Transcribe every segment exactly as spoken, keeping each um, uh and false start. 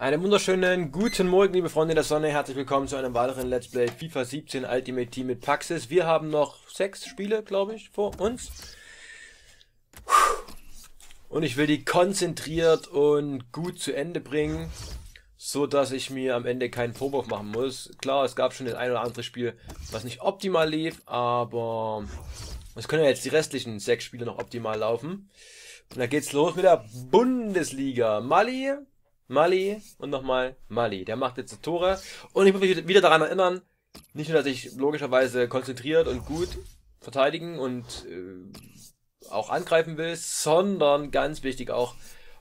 Einen wunderschönen guten Morgen, liebe Freunde der Sonne. Herzlich willkommen zu einem weiteren Let's Play FIFA siebzehn Ultimate Team mit Paxis. Wir haben noch sechs Spiele, glaube ich, vor uns. Und ich will die konzentriert und gut zu Ende bringen, so dass ich mir am Ende keinen Vorwurf machen muss. Klar, es gab schon das ein oder andere Spiel, was nicht optimal lief, aber es können ja jetzt die restlichen sechs Spiele noch optimal laufen. Und da geht's los mit der Bundesliga. Mali... Mali und nochmal Mali. Der macht jetzt Tore. Und ich muss mich wieder daran erinnern, nicht nur, dass ich logischerweise konzentriert und gut verteidigen und äh, auch angreifen will, sondern ganz wichtig auch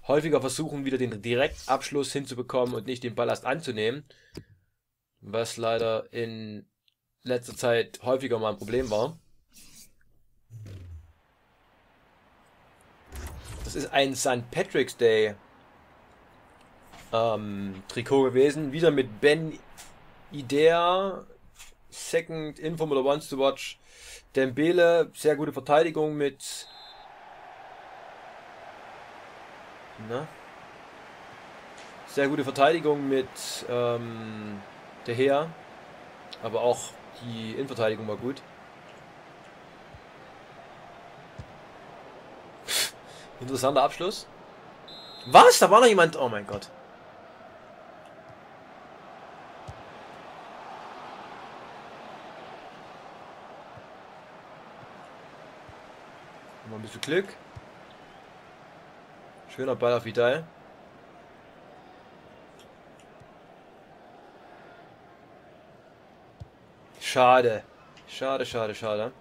häufiger versuchen, wieder den Direktabschluss hinzubekommen und nicht den Ballast anzunehmen. Was leider in letzter Zeit häufiger mal ein Problem war. Das ist ein Sankt Patrick's Day Ähm, Trikot gewesen, wieder mit Ben Idea, Second Inform oder Wants to Watch, Dembele, sehr gute Verteidigung mit, na? Sehr gute Verteidigung mit ähm, De Gea, aber auch die Innenverteidigung war gut. Interessanter Abschluss. Was? Da war noch jemand? Oh mein Gott. Ein bisschen Glück. Schöner Ball auf Vidal. Schade. Schade, schade, schade.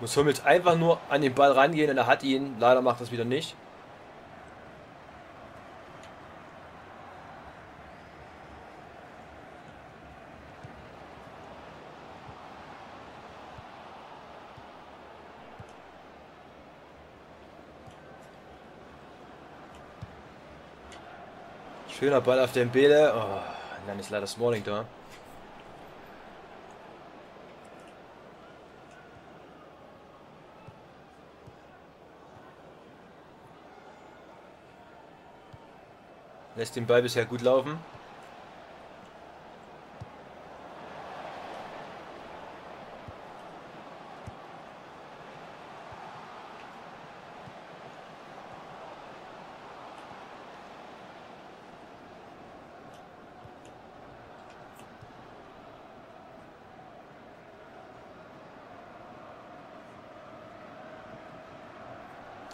Muss Hummels einfach nur an den Ball rangehen und er hat ihn. Leider macht das wieder nicht. Schöner Ball auf Dembele. Oh, dann ist leider Smalling da. Lässt den Ball bisher gut laufen.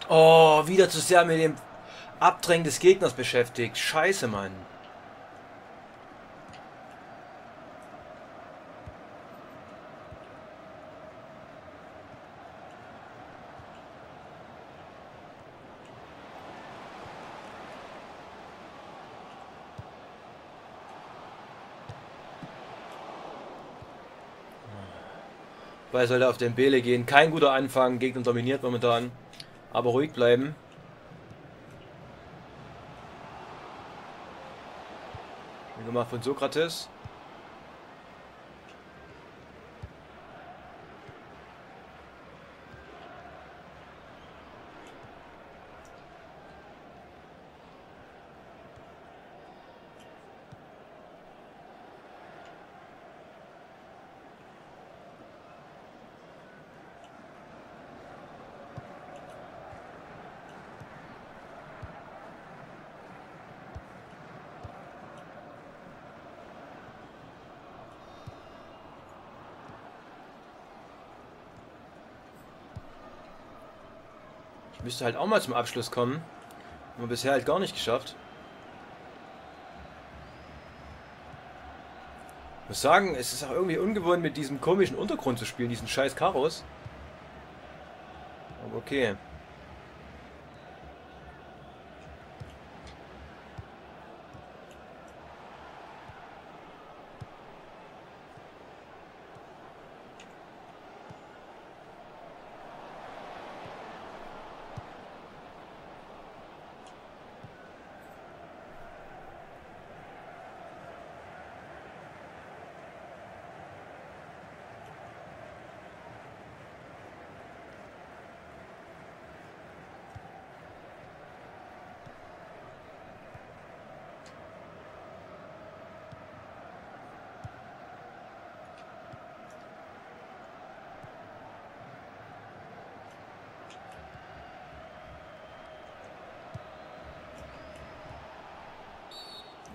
Oh, wieder zu sehr mit dem Abdrängen des Gegners beschäftigt. Scheiße, Mann. Weil soll er auf den Bele gehen. Kein guter Anfang. Gegner dominiert momentan. Aber ruhig bleiben. Schön gemacht von Sokrates. Ich müsste halt auch mal zum Abschluss kommen. Nur bisher halt gar nicht geschafft. Ich muss sagen, es ist auch irgendwie ungewohnt, mit diesem komischen Untergrund zu spielen, diesen scheiß Karos. Aber okay.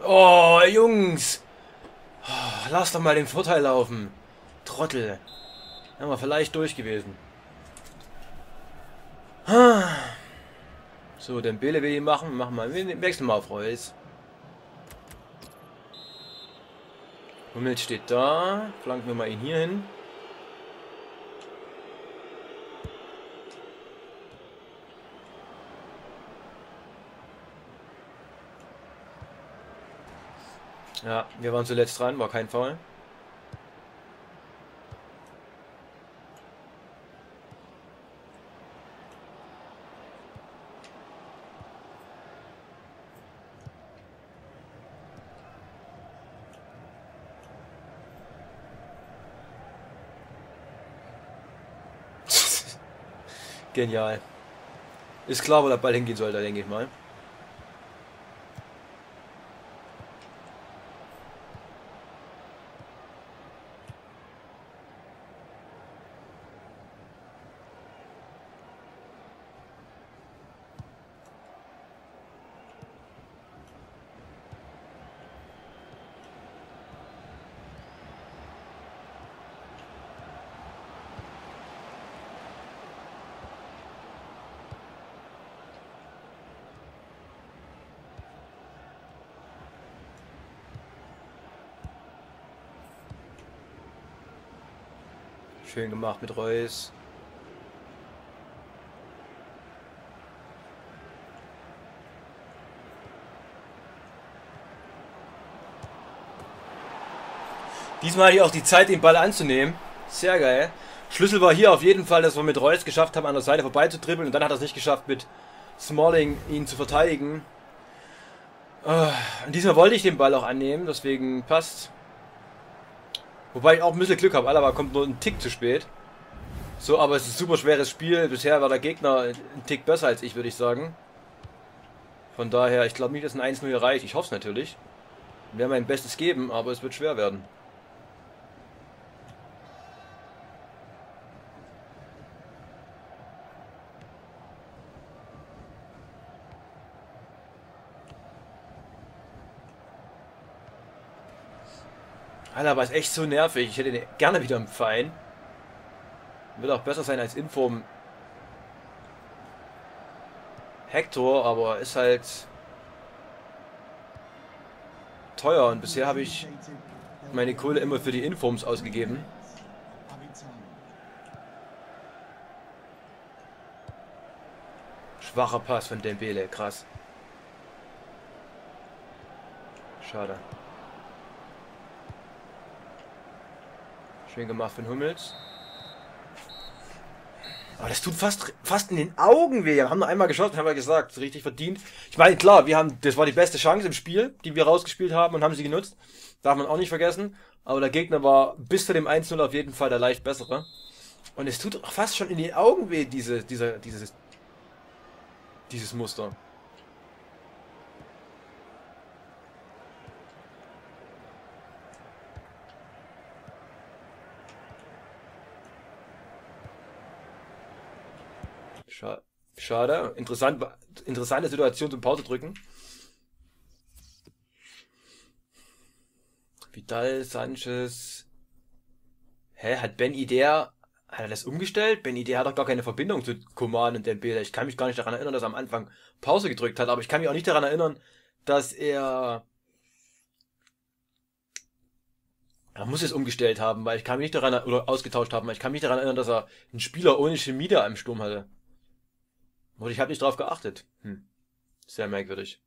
Oh, Jungs. Oh, lass doch mal den Vorteil laufen. Trottel. Wären wir vielleicht durch gewesen. So, Dembélé will ihn machen. Wir machen mal, wir wechseln mal auf Reus. Hummels steht da. Flanken wir mal ihn hier hin. Ja, wir waren zuletzt dran, war kein Foul. Genial. Ist klar, wo der Ball hingehen sollte, denke ich mal. Schön gemacht mit Reus. Diesmal hatte ich auch die Zeit, den Ball anzunehmen. Sehr geil. Schlüssel war hier auf jeden Fall, dass wir mit Reus geschafft haben, an der Seite vorbeizutribbeln. Und dann hat er es nicht geschafft, mit Smalling ihn zu verteidigen. Und diesmal wollte ich den Ball auch annehmen, deswegen passt. Wobei ich auch ein bisschen Glück habe. Alaba kommt nur einen Tick zu spät. So, aber es ist ein super schweres Spiel. Bisher war der Gegner einen Tick besser als ich, würde ich sagen. Von daher, ich glaube nicht, dass ein eins null hier reicht. Ich hoffe es natürlich. Ich werde mein Bestes geben, aber es wird schwer werden. Alaba ist echt so nervig. Ich hätte ihn gerne wieder im Verein. Wird auch besser sein als Inform Hector, aber ist halt teuer. Und bisher habe ich meine Kohle immer für die Informs ausgegeben. Schwacher Pass von Dembele, krass. Schade. Schön gemacht von Hummels. Aber das tut fast, fast in den Augen weh. Wir haben noch einmal geschossen, haben wir gesagt, richtig verdient. Ich meine, klar, wir haben, das war die beste Chance im Spiel, die wir rausgespielt haben und haben sie genutzt. Darf man auch nicht vergessen. Aber der Gegner war bis zu dem eins null auf jeden Fall der leicht bessere. Und es tut fast schon in den Augen weh, diese, dieser, dieses, dieses Muster. Schade. Interessant, interessante Situation zum Pause drücken. Vidal, Sanchez. Hä, hat Ben Idea, hat er das umgestellt? Ben Idea hat doch gar keine Verbindung zu Coman und Dembele. Ich kann mich gar nicht daran erinnern, dass er am Anfang Pause gedrückt hat, aber ich kann mich auch nicht daran erinnern, dass er... Er muss es umgestellt haben, weil ich kann mich nicht daran, oder ausgetauscht haben, weil ich kann mich daran erinnern, dass er einen Spieler ohne Chemie da im Sturm hatte. Und ich habe nicht drauf geachtet. Hm. Sehr merkwürdig.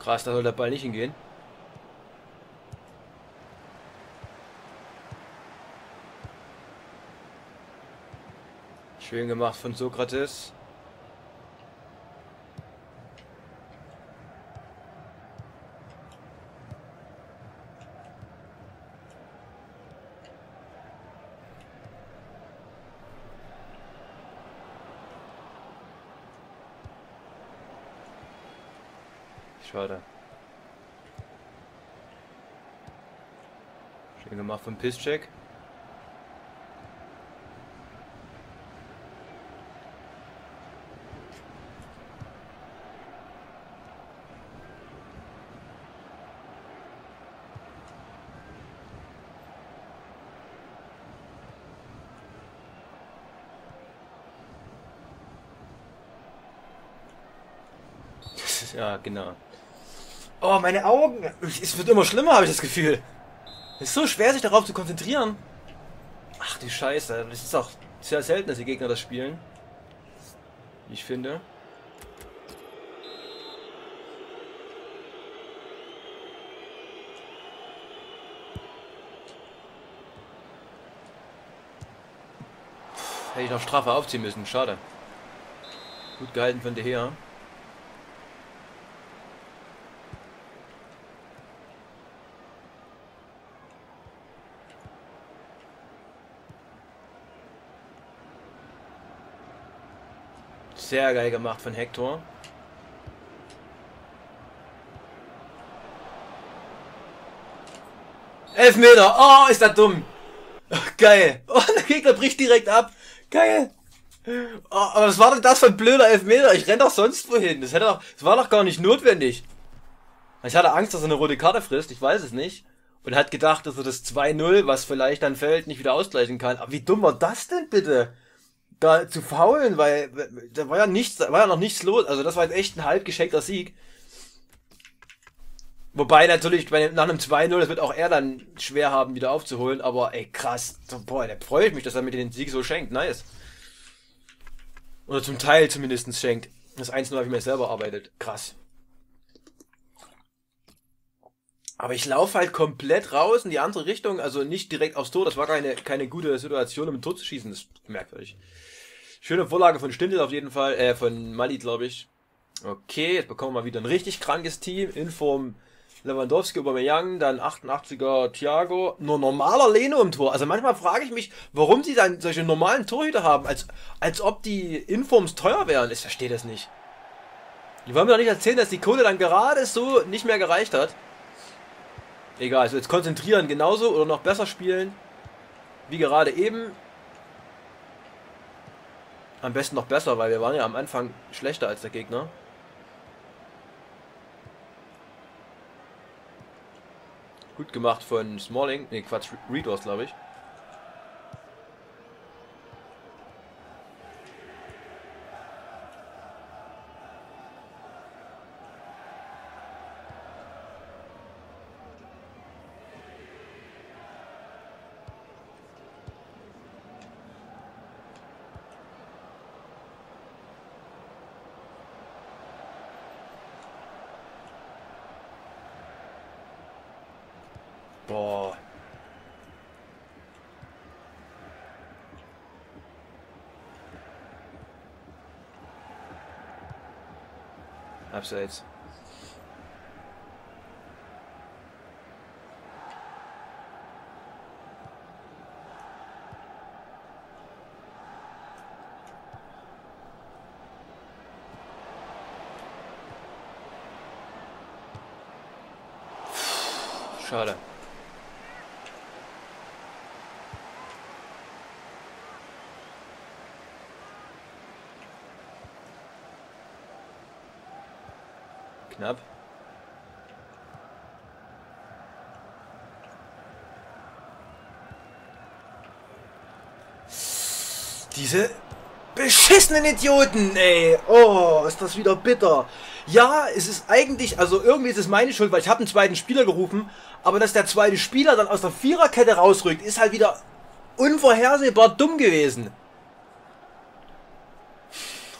Krass, da soll der Ball nicht hingehen. Schön gemacht von Sokrates. Schade. Schön gemacht von Piszczek. Ja, genau. Oh, meine Augen! Es wird immer schlimmer, habe ich das Gefühl. Es ist so schwer, sich darauf zu konzentrieren. Ach, die Scheiße. Das ist auch sehr selten, dass die Gegner das spielen. Ich finde. Puh, hätte ich noch straffer aufziehen müssen. Schade. Gut gehalten von De Gea. Sehr geil gemacht von Hector. Elfmeter. Oh, ist das dumm. Oh, geil. Oh, der Gegner bricht direkt ab. Geil. Oh, aber was war denn das für ein blöder Elfmeter? Ich renne doch sonst wohin. Das, hätte doch, das war doch gar nicht notwendig. Ich hatte Angst, dass er eine rote Karte frisst. Ich weiß es nicht. Und hat gedacht, dass er das zwei null, was vielleicht dann fällt, nicht wieder ausgleichen kann. Aber wie dumm war das denn bitte? Da zu faulen, weil da war ja nichts, da war ja noch nichts los. Also das war jetzt echt ein halb geschenkter Sieg. Wobei natürlich bei, nach einem zwei null, das wird auch er dann schwer haben, wieder aufzuholen. Aber ey, krass. Boah, da freue ich mich, dass er mir den Sieg so schenkt. Nice. Oder zum Teil zumindest schenkt. Das eins null habe ich mir selber erarbeitet. Krass. Aber ich laufe halt komplett raus in die andere Richtung, also nicht direkt aufs Tor. Das war keine, keine gute Situation, um ein Tor zu schießen. Das ist merkwürdig. Schöne Vorlage von Stindl auf jeden Fall, äh, von Mali, glaube ich. Okay, jetzt bekommen wir mal wieder ein richtig krankes Team. In Form Lewandowski, Aubameyang, dann achtundachtziger Thiago. Nur normaler Leno im Tor. Also manchmal frage ich mich, warum sie dann solche normalen Torhüter haben, als, als ob die Informs teuer wären. Ich verstehe das nicht. Die wollen mir doch nicht erzählen, dass die Kohle dann gerade so nicht mehr gereicht hat. Egal, also jetzt konzentrieren genauso oder noch besser spielen, wie gerade eben. Am besten noch besser, weil wir waren ja am Anfang schlechter als der Gegner. Gut gemacht von Smalling, ne Quatsch, Reed war's, glaube ich. Boah. Abseits. Schade. Knapp. Diese beschissenen Idioten, ey. Oh, ist das wieder bitter. Ja, es ist eigentlich, also irgendwie ist es meine Schuld, weil ich habe einen zweiten Spieler gerufen, aber dass der zweite Spieler dann aus der Viererkette rausrückt, ist halt wieder unvorhersehbar dumm gewesen.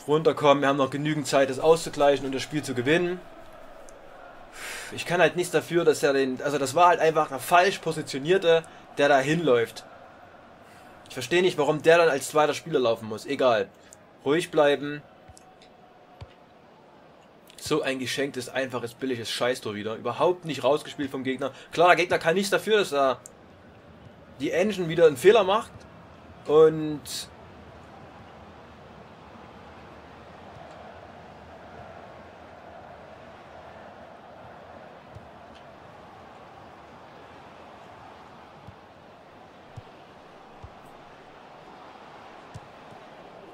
Runterkommen, wir haben noch genügend Zeit, das auszugleichen und das Spiel zu gewinnen. Ich kann halt nichts dafür, dass er den... Also das war halt einfach ein falsch Positionierter, der da hinläuft. Ich verstehe nicht, warum der dann als zweiter Spieler laufen muss. Egal. Ruhig bleiben. So ein geschenktes, einfaches, billiges Scheißtor wieder. Überhaupt nicht rausgespielt vom Gegner. Klar, der Gegner kann nichts dafür, dass er die Engine wieder einen Fehler macht. Und...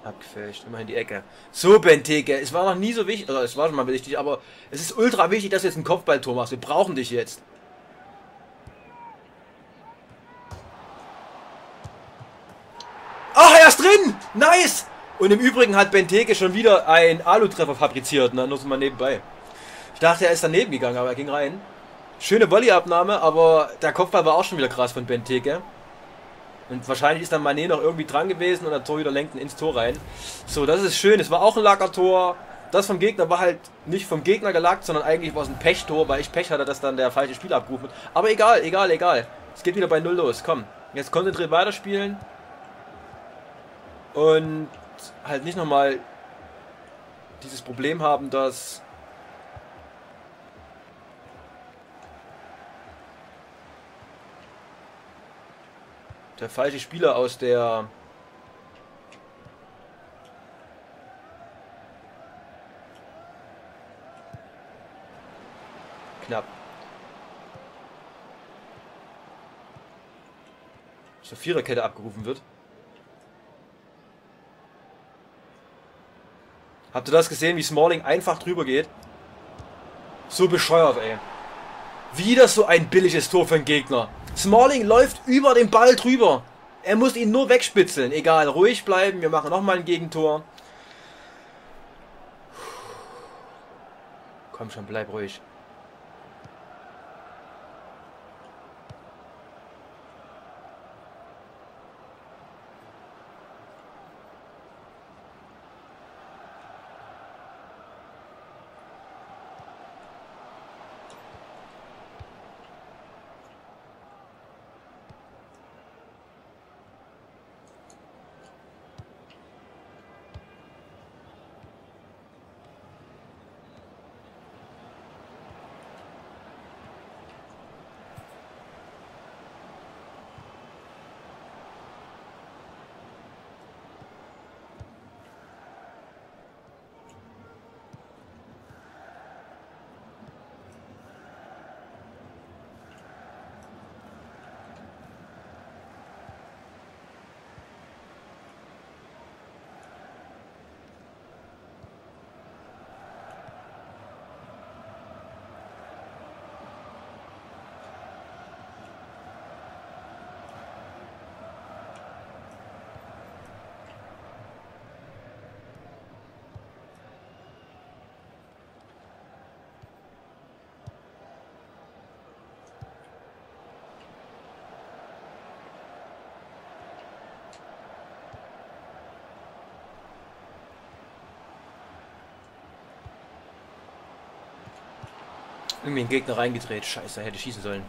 Abgefälscht, immer in die Ecke. So, Benteke, es war noch nie so wichtig, also es war schon mal wichtig, aber es ist ultra wichtig, dass du jetzt ein Kopfballtor machst. Wir brauchen dich jetzt. Ach, er ist drin! Nice! Und im Übrigen hat Benteke schon wieder einen Alu-Treffer fabriziert, ne? Nur so mal nebenbei. Ich dachte, er ist daneben gegangen, aber er ging rein. Schöne Volleyabnahme, aber der Kopfball war auch schon wieder krass von Benteke. Und wahrscheinlich ist dann Mané noch irgendwie dran gewesen und der Torhüter lenkt ihn ins Tor rein. So, das ist schön. Es war auch ein Lagertor. Das vom Gegner war halt nicht vom Gegner gelagert, sondern eigentlich war es ein Pechtor, weil ich Pech hatte, dass dann der falsche Spieler abgerufen wird. Aber egal, egal, egal. Es geht wieder bei null los. Komm, jetzt konzentriert weiterspielen. Und halt nicht nochmal dieses Problem haben, dass... der falsche Spieler aus der knapp. Zur Viererkette abgerufen wird. Habt ihr das gesehen, wie Smalling einfach drüber geht? So bescheuert, ey. Wieder so ein billiges Tor für den Gegner. Smalling läuft über den Ball drüber. Er muss ihn nur wegspitzeln. Egal, ruhig bleiben. Wir machen nochmal ein Gegentor. Komm schon, bleib ruhig. Irgendwie den Gegner reingedreht. Scheiße, hätte schießen sollen.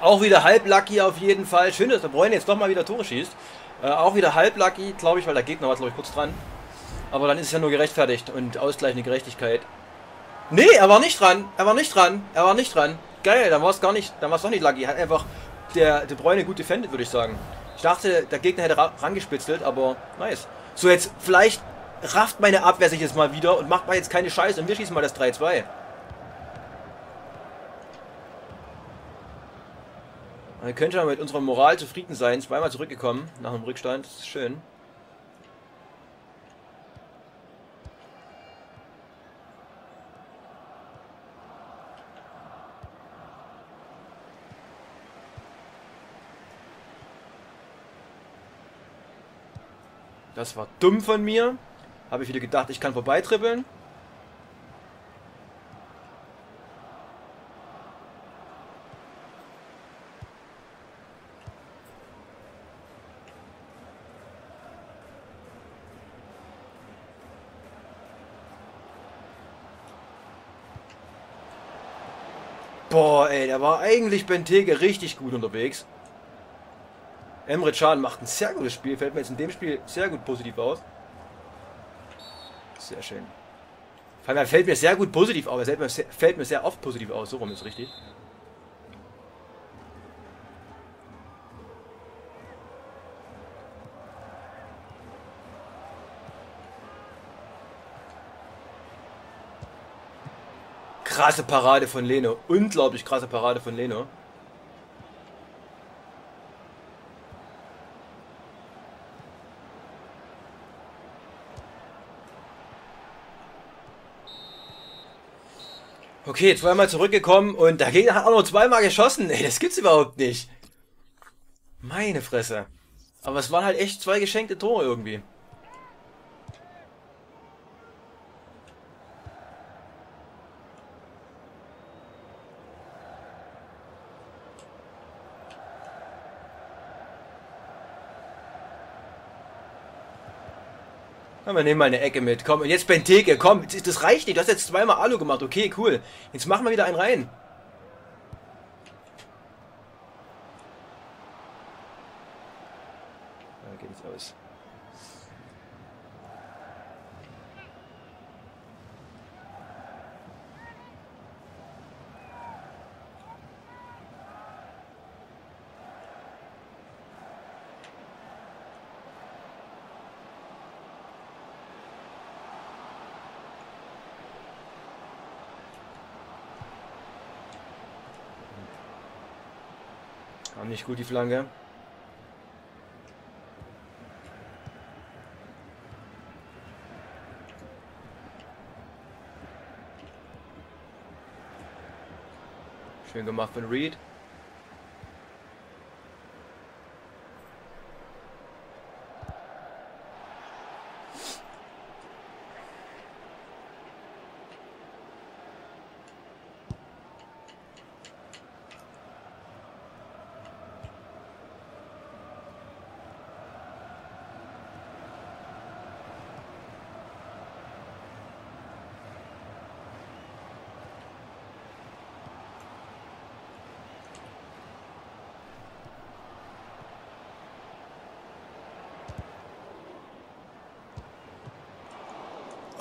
Auch wieder halb lucky auf jeden Fall. Schön, dass der Bräunig jetzt doch mal wieder Tore schießt. Äh, auch wieder halb lucky, glaube ich, weil der Gegner war, glaube ich, kurz dran. Aber dann ist es ja nur gerechtfertigt und ausgleichende Gerechtigkeit. Nee, er war nicht dran. Er war nicht dran. Er war nicht dran. Geil, dann war es gar nicht, dann war es doch nicht lucky. Hat einfach der De Bruyne gut defended, würde ich sagen. Ich dachte, der Gegner hätte ra rangespitzelt, aber nice. So, jetzt vielleicht rafft meine Abwehr sich jetzt mal wieder und macht mal jetzt keine Scheiße und wir schießen mal das drei zwei. Wir können schon mit unserer Moral zufrieden sein. Zweimal zurückgekommen nach dem Rückstand. Das ist schön. Das war dumm von mir. Habe ich wieder gedacht, ich kann vorbeitribbeln. Boah, ey, da war eigentlich Benteke richtig gut unterwegs. Emre Can macht ein sehr gutes Spiel. Fällt mir jetzt in dem Spiel sehr gut positiv aus. Sehr schön. Vor allem, er fällt mir sehr gut positiv auf. Er fällt mir sehr oft positiv aus. So rum ist richtig. Krasse Parade von Leno. Unglaublich krasse Parade von Leno. Okay, zweimal zurückgekommen und der Gegner hat auch noch zweimal geschossen. Ey, das gibt's überhaupt nicht. Meine Fresse. Aber es waren halt echt zwei geschenkte Tore irgendwie. Wir nehmen mal eine Ecke mit. Komm, und jetzt Benteke. Komm, das reicht nicht. Du hast jetzt zweimal Alu gemacht. Okay, cool. Jetzt machen wir wieder einen rein. Da geht es aus. Nicht gut die Flanke. Schön gemacht von Reed.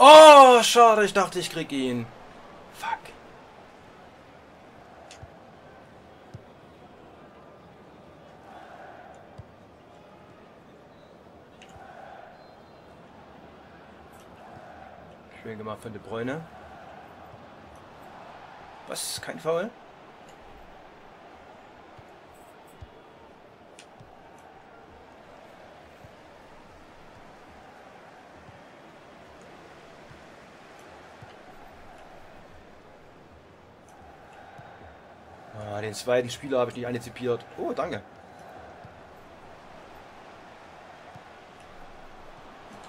Oh, schade, ich dachte, ich krieg ihn. Fuck. Schön gemacht von De Bruyne. Was? Kein Foul? Den zweiten Spieler habe ich nicht antizipiert. Oh, danke.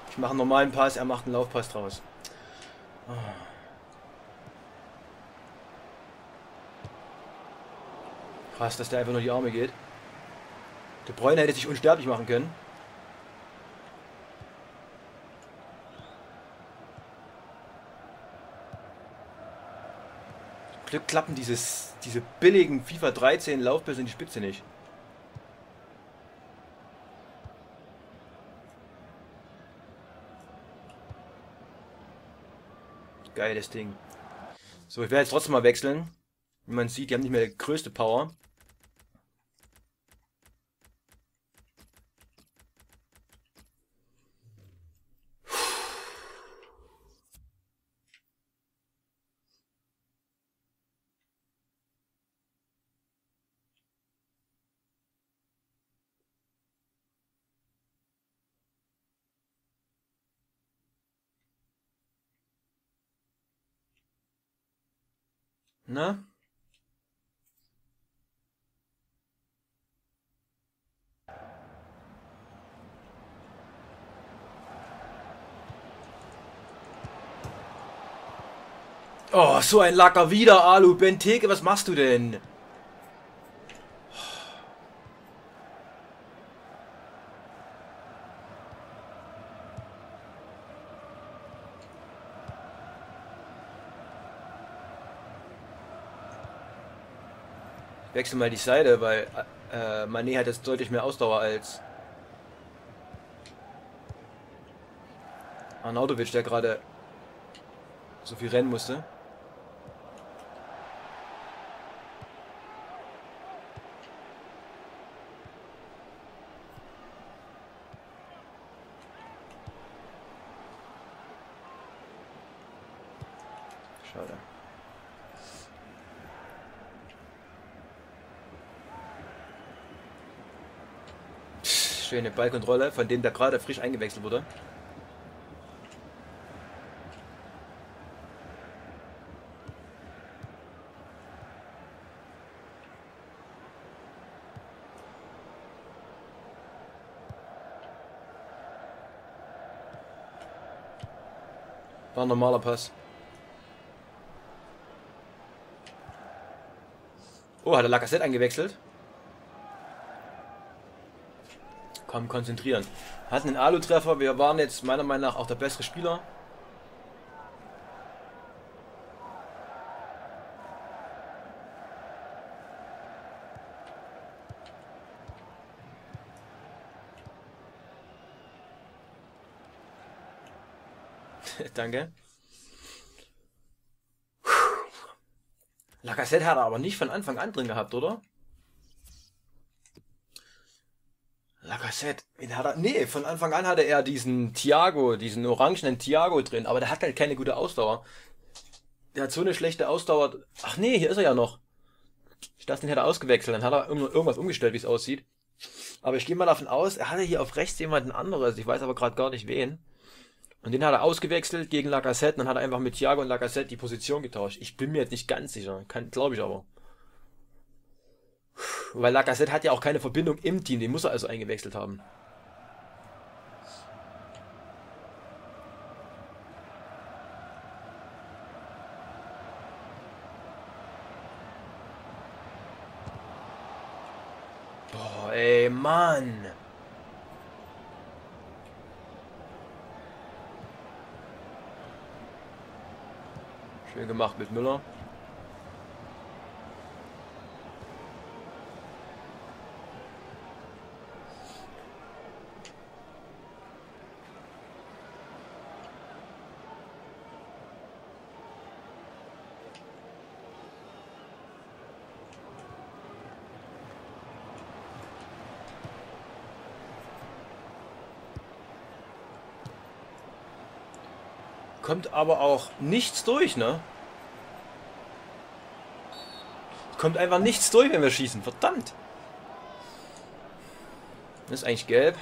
Ich mache einen normalen Pass, er macht einen Laufpass draus. Oh. Krass, dass der einfach nur die Arme geht. De Bruyne hätte sich unsterblich machen können. Klappen dieses, diese billigen FIFA dreizehn Laufpässe in die Spitze nicht. Geiles Ding. So, ich werde jetzt trotzdem mal wechseln. Wie man sieht, die haben nicht mehr die größte Power. Na? Oh, so ein Lacker wieder, Alu. Benteke, was machst du denn? Wechsel mal die Seite, weil äh, Mané hat jetzt deutlich mehr Ausdauer als Arnautovic, der gerade so viel rennen musste. Schade. Schöne Ballkontrolle, von dem der gerade frisch eingewechselt wurde. War ein normaler Pass. Oh, hat er Lacazette eingewechselt? Komm, konzentrieren. Hatten einen Alu-Treffer. Wir waren jetzt meiner Meinung nach auch der bessere Spieler. Danke. Lacazette hat er aber nicht von Anfang an drin gehabt, oder? Lacazette, wen hat er? Nee, von Anfang an hatte er diesen Thiago, diesen orangenen Thiago drin, aber der hat halt keine gute Ausdauer. Der hat so eine schlechte Ausdauer. Ach nee, hier ist er ja noch. Ich dachte, den hätte er ausgewechselt, dann hat er irgendwas umgestellt, wie es aussieht. Aber ich gehe mal davon aus, er hatte hier auf rechts jemanden anderes, ich weiß aber gerade gar nicht wen. Und den hat er ausgewechselt gegen Lacazette und dann hat er einfach mit Thiago und Lacazette die Position getauscht. Ich bin mir jetzt nicht ganz sicher, glaube ich aber. Weil Lacazette hat ja auch keine Verbindung im Team, den muss er also eingewechselt haben. Boah, ey, Mann! Schön gemacht mit Müller. Kommt aber auch nichts durch, ne? Kommt einfach nichts durch, wenn wir schießen. Verdammt! Das ist eigentlich gelb.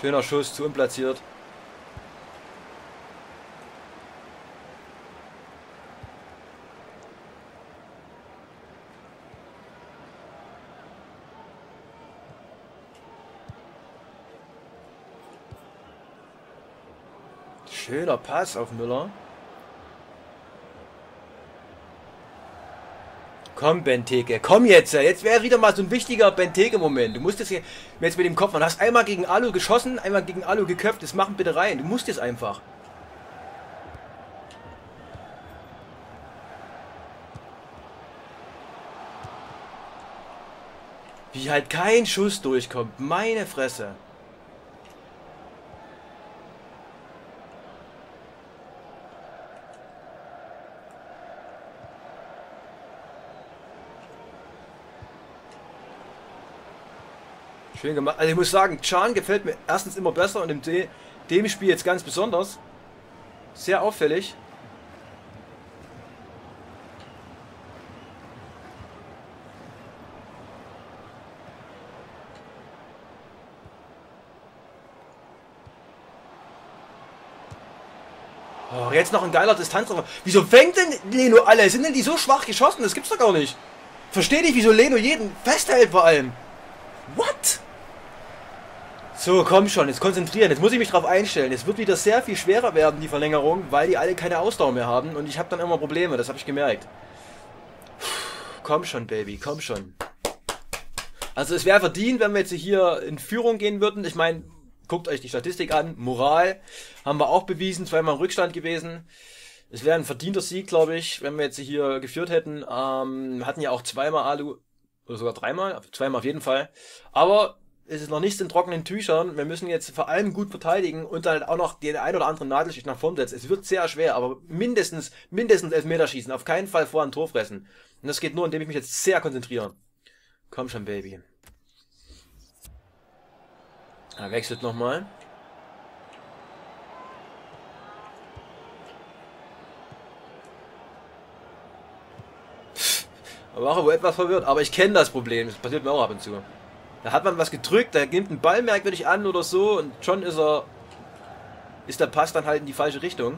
Schöner Schuss, zu unplatziert. Schöner Pass auf Müller. Komm, Benteke, komm jetzt. Jetzt wäre wieder mal so ein wichtiger Benteke-Moment. Du musst jetzt, jetzt mit dem Kopf, man hast einmal gegen Alu geschossen, einmal gegen Alu geköpft. Das machen bitte rein. Du musst jetzt einfach. Wie halt kein Schuss durchkommt. Meine Fresse. Schön gemacht. Also ich muss sagen, Schan gefällt mir erstens immer besser und in dem, dem Spiel jetzt ganz besonders. Sehr auffällig. Oh, jetzt noch ein geiler Distanztreffer. Wieso fängt denn Leno alle? Sind denn die so schwach geschossen? Das gibt's doch gar nicht. Verstehe nicht, wieso Leno jeden festhält vor allem. What? So, komm schon, jetzt konzentrieren, jetzt muss ich mich drauf einstellen. Jetzt wird wieder sehr viel schwerer werden, die Verlängerung, weil die alle keine Ausdauer mehr haben und ich habe dann immer Probleme, das habe ich gemerkt. Komm schon, Baby, komm schon. Also es wäre verdient, wenn wir jetzt hier in Führung gehen würden. Ich meine, guckt euch die Statistik an, Moral haben wir auch bewiesen, zweimal im Rückstand gewesen. Es wäre ein verdienter Sieg, glaube ich, wenn wir jetzt hier geführt hätten. Ähm, wir hatten ja auch zweimal Alu, oder sogar dreimal, zweimal auf jeden Fall. Aber es ist noch nichts in trockenen Tüchern. Wir müssen jetzt vor allem gut verteidigen und dann halt auch noch den ein oder anderen Nadelschicht nach vorn setzen. Es wird sehr schwer, aber mindestens, mindestens Elfmeter schießen. Auf keinen Fall vor ein Tor fressen. Und das geht nur, indem ich mich jetzt sehr konzentriere. Komm schon, Baby. Er wechselt nochmal. Aber auch etwas verwirrt. Aber ich kenne das Problem. Das passiert mir auch ab und zu. Da hat man was gedrückt, da nimmt ein Ball merkwürdig an oder so und schon ist er, ist der Pass dann halt in die falsche Richtung.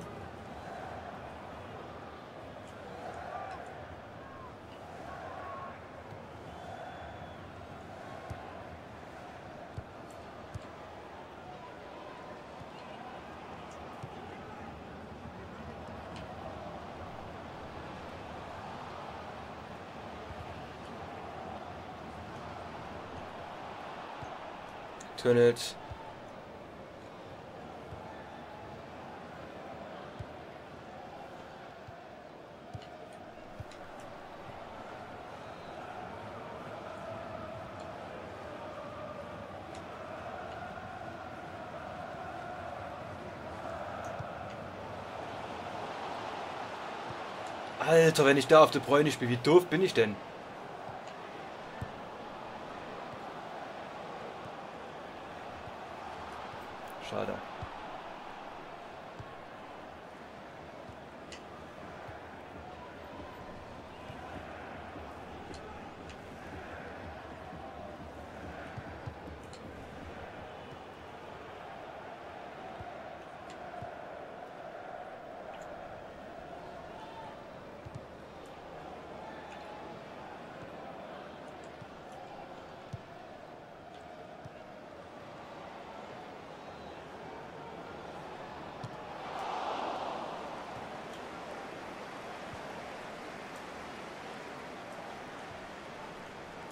Alter, wenn ich da auf der Bräunig spiele, wie doof bin ich denn? Schade.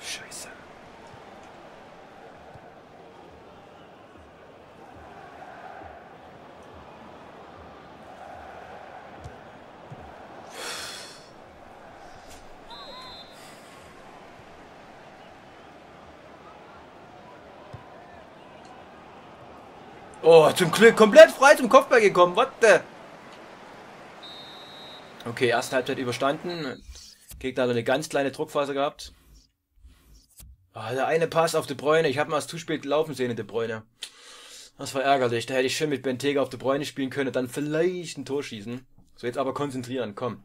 Scheiße. Oh, zum Glück komplett frei zum Kopfball gekommen. What the? Okay, erste Halbzeit überstanden. Gegner hat eine ganz kleine Druckphase gehabt. Oh, der eine Pass auf De Bruyne. Ich habe mal zu spät laufen sehen in De Bruyne. Das war ärgerlich. Da hätte ich schön mit Benteke auf De Bruyne spielen können und dann vielleicht ein Tor schießen. So, jetzt aber konzentrieren. Komm.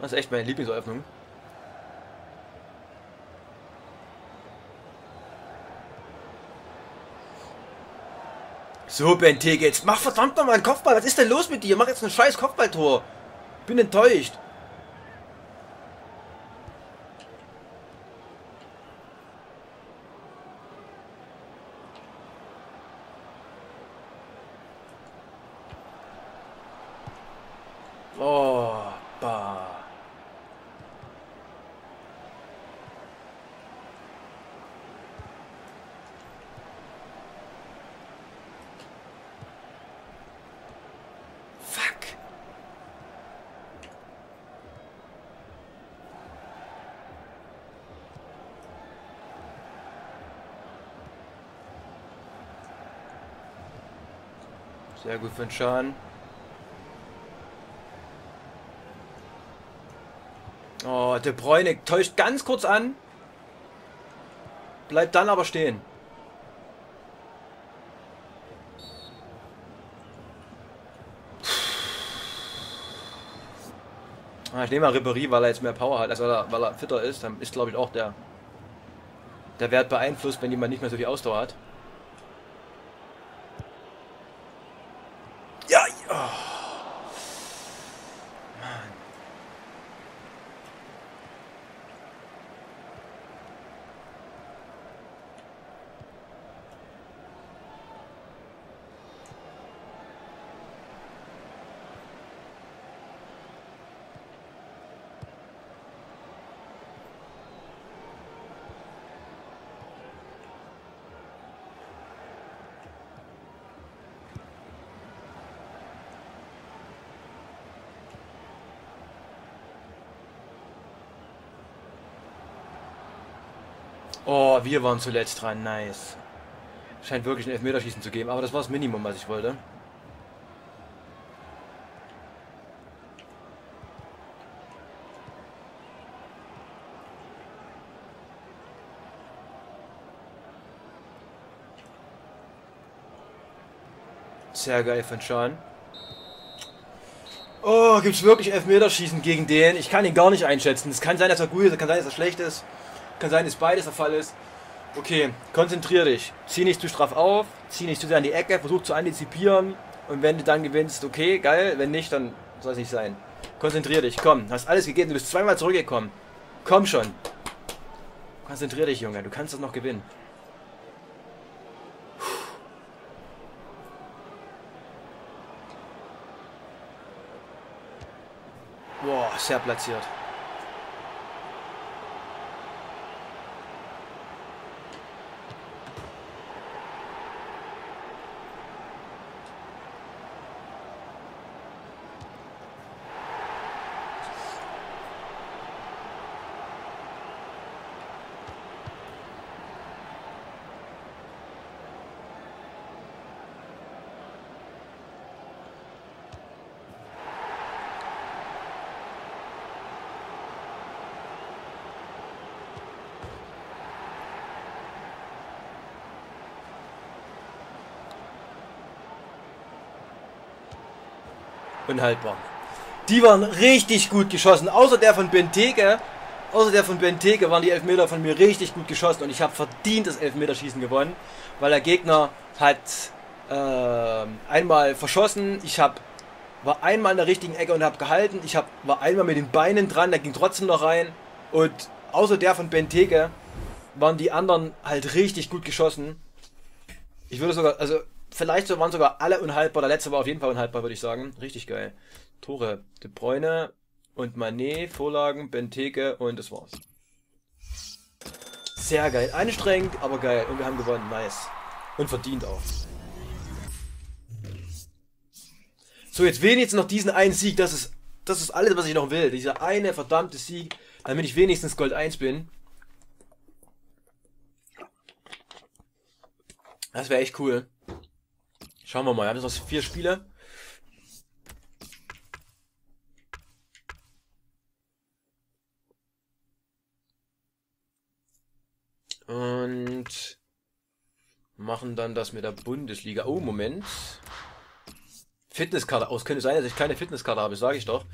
Das ist echt meine Lieblingseröffnung. So, Benteke, jetzt mach verdammt nochmal einen Kopfball. Was ist denn los mit dir? Mach jetzt ein scheiß Kopfballtor. Bin enttäuscht. Oh, bah. Sehr gut für den Schan. Oh, der Bräunig täuscht ganz kurz an. Bleibt dann aber stehen. Ah, ich nehme mal Ribéry, weil er jetzt mehr Power hat, also weil er, weil er fitter ist. Dann ist, glaube ich, auch der, der Wert beeinflusst, wenn jemand nicht mehr so viel Ausdauer hat. Oh, wir waren zuletzt dran. Nice. Scheint wirklich ein Elfmeterschießen zu geben, aber das war das Minimum, was ich wollte. Sehr geil von Schan. Oh, gibt es wirklich Elfmeterschießen gegen den? Ich kann ihn gar nicht einschätzen. Es kann sein, dass er gut ist, es kann sein, dass er schlecht ist. Kann sein, dass beides der Fall ist. Okay, konzentrier dich. Zieh nicht zu straff auf, zieh nicht zu sehr an die Ecke, versuch zu antizipieren. Und wenn du dann gewinnst, okay, geil. Wenn nicht, dann soll es nicht sein. Konzentrier dich, komm. Hast alles gegeben, du bist zweimal zurückgekommen. Komm schon. Konzentrier dich, Junge, du kannst das noch gewinnen. Boah, sehr platziert. Unhaltbar. Die waren richtig gut geschossen. Außer der von Benteke. Außer der von Benteke waren die Elfmeter von mir richtig gut geschossen. Und ich habe verdient das Elfmeterschießen gewonnen. Weil der Gegner hat äh, einmal verschossen. Ich hab, war einmal in der richtigen Ecke und habe gehalten. Ich hab, war einmal mit den Beinen dran. Der ging trotzdem noch rein. Und außer der von Benteke waren die anderen halt richtig gut geschossen. Ich würde sogar... also vielleicht waren sogar alle unhaltbar. Der letzte war auf jeden Fall unhaltbar, würde ich sagen. Richtig geil. Tore. De Bruyne und Mané, Vorlagen, Benteke und das war's. Sehr geil. Anstrengend, aber geil. Und wir haben gewonnen. Nice. Und verdient auch. So, jetzt wenigstens noch diesen einen Sieg. Das ist, das ist alles, was ich noch will. Dieser eine verdammte Sieg, damit ich wenigstens Gold eins bin. Das wäre echt cool. Schauen wir mal, wir haben jetzt noch vier Spiele. Und machen dann das mit der Bundesliga. Oh, Moment. Fitnesskarte aus. Könnte sein, dass ich keine Fitnesskarte habe, sage ich doch.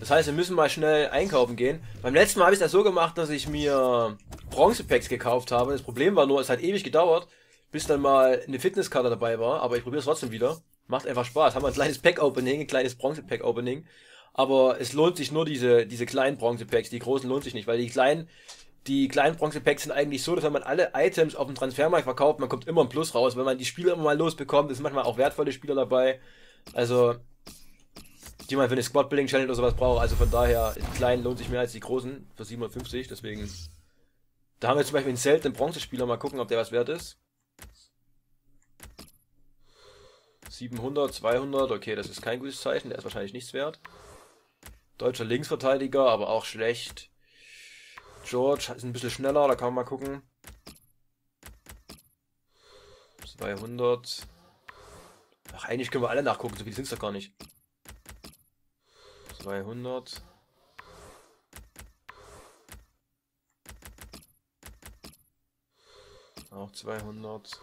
Das heißt, wir müssen mal schnell einkaufen gehen. Beim letzten Mal habe ich das so gemacht, dass ich mir Bronzepacks gekauft habe. Das Problem war nur, es hat ewig gedauert, bis dann mal eine Fitnesskarte dabei war, aber ich probiere es trotzdem wieder. Macht einfach Spaß. Haben wir ein kleines Pack-Opening, ein kleines Bronze-Pack-Opening. Aber es lohnt sich nur diese, diese kleinen Bronze-Packs, die großen lohnt sich nicht, weil die kleinen, die kleinen Bronze-Packs sind eigentlich so, dass wenn man alle Items auf dem Transfermarkt verkauft, man kommt immer ein Plus raus. Wenn man die Spieler immer mal losbekommt, ist manchmal auch wertvolle Spieler dabei. Also, die man für eine Squad-Building-Challenge oder sowas braucht. Also von daher, die kleinen lohnt sich mehr als die großen, für siebenhundertfünfzig, deswegen. Da haben wir zum Beispiel einen seltenen Bronze-Spieler, mal gucken, ob der was wert ist. siebenhundert, zweihundert, okay, das ist kein gutes Zeichen, der ist wahrscheinlich nichts wert. Deutscher Linksverteidiger, aber auch schlecht. George ist ein bisschen schneller, da kann man mal gucken. zweihundert. Ach, eigentlich können wir alle nachgucken, so viele sind es doch gar nicht. zweihundert. Auch zweihundert.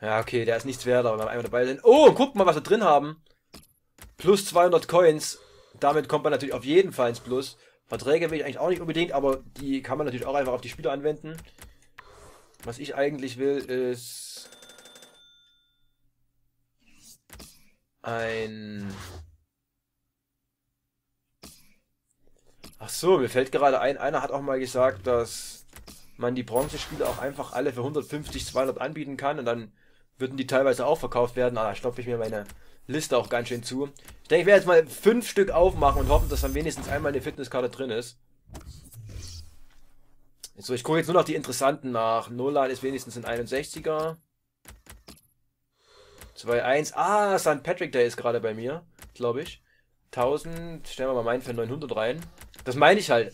Ja, okay, der ist nichts wert, aber wenn wir einmal dabei sind... Oh, guck mal, was wir drin haben. Plus zweihundert Coins. Damit kommt man natürlich auf jeden Fall ins Plus. Verträge will ich eigentlich auch nicht unbedingt, aber die kann man natürlich auch einfach auf die Spieler anwenden. Was ich eigentlich will, ist... ein... Ach so, mir fällt gerade ein, einer hat auch mal gesagt, dass man die Bronzespiele auch einfach alle für hundertfünfzig, zweihundert anbieten kann und dann würden die teilweise auch verkauft werden. Ah, da stopfe ich mir meine Liste auch ganz schön zu. Ich denke, ich werde jetzt mal fünf Stück aufmachen und hoffen, dass dann wenigstens einmal eine Fitnesskarte drin ist. So, ich gucke jetzt nur noch die interessanten nach. Nolan ist wenigstens ein einundsechziger. zwei eins. Ah, Sankt Patrick's Day ist gerade bei mir, glaube ich. tausend. Stellen wir mal meinen für neunhundert rein. Das meine ich halt.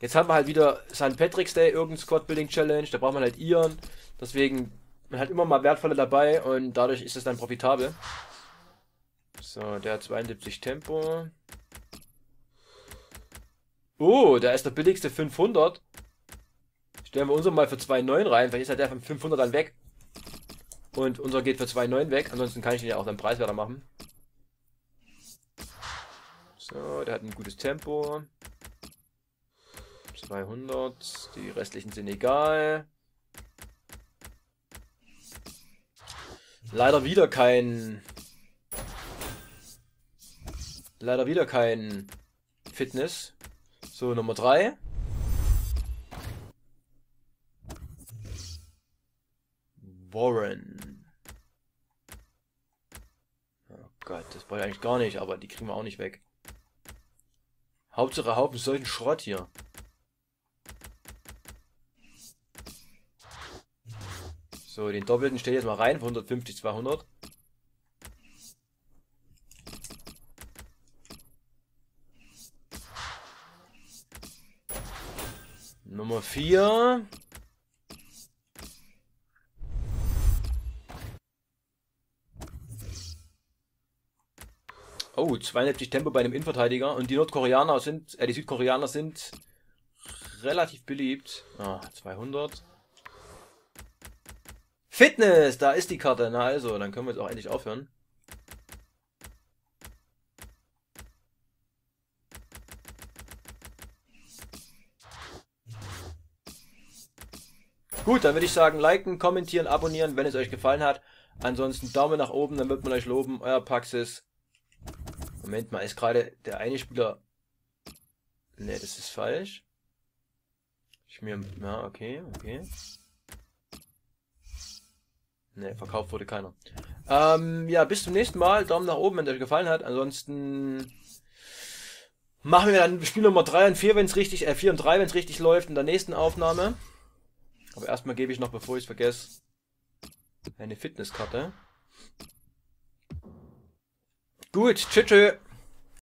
Jetzt haben wir halt wieder Sankt Patrick's Day, irgendein Squad-Building-Challenge, da braucht man halt Iren. Deswegen, man hat immer mal Wertvolle dabei und dadurch ist es dann profitabel. So, der hat zweiundsiebzig Tempo. Oh, der ist der billigste fünfhundert. Stellen wir unseren mal für zwei Komma neun rein, vielleicht ist halt der von fünfhundert dann weg. Und unser geht für zwei Komma neun weg, ansonsten kann ich ihn ja auch dann preiswerter machen. So, der hat ein gutes Tempo. zweihundert, die restlichen sind egal. Leider wieder kein... Leider wieder kein Fitness. So, Nummer drei. Warren. Oh Gott, das brauche ich eigentlich gar nicht, aber die kriegen wir auch nicht weg. Hauptsache Haufen solchen Schrott hier. So, den Doppelten stelle ich jetzt mal rein, von hundertfünfzig, zweihundert. Nummer vier. Oh, zweiundsiebzig Tempo bei einem Innenverteidiger. Und die Nordkoreaner sind, äh, die Südkoreaner sind relativ beliebt. Ah, zweihundert. Fitness, da ist die Karte. Na also, dann können wir jetzt auch endlich aufhören. Gut, dann würde ich sagen, liken, kommentieren, abonnieren, wenn es euch gefallen hat. Ansonsten Daumen nach oben, dann wird man euch loben. Euer Paxis. Moment mal, ist gerade der eine Spieler... Ne, das ist falsch. Ich mir... Ja, okay, okay. Ne, verkauft wurde keiner. Ähm, ja, bis zum nächsten Mal. Daumen nach oben, wenn es euch gefallen hat. Ansonsten... machen wir dann Spiel Nummer drei und vier, wenn es richtig... Äh, vier und drei, wenn es richtig läuft, in der nächsten Aufnahme. Aber erstmal gebe ich noch, bevor ich es vergesse, eine Fitnesskarte. Gut, tschüss.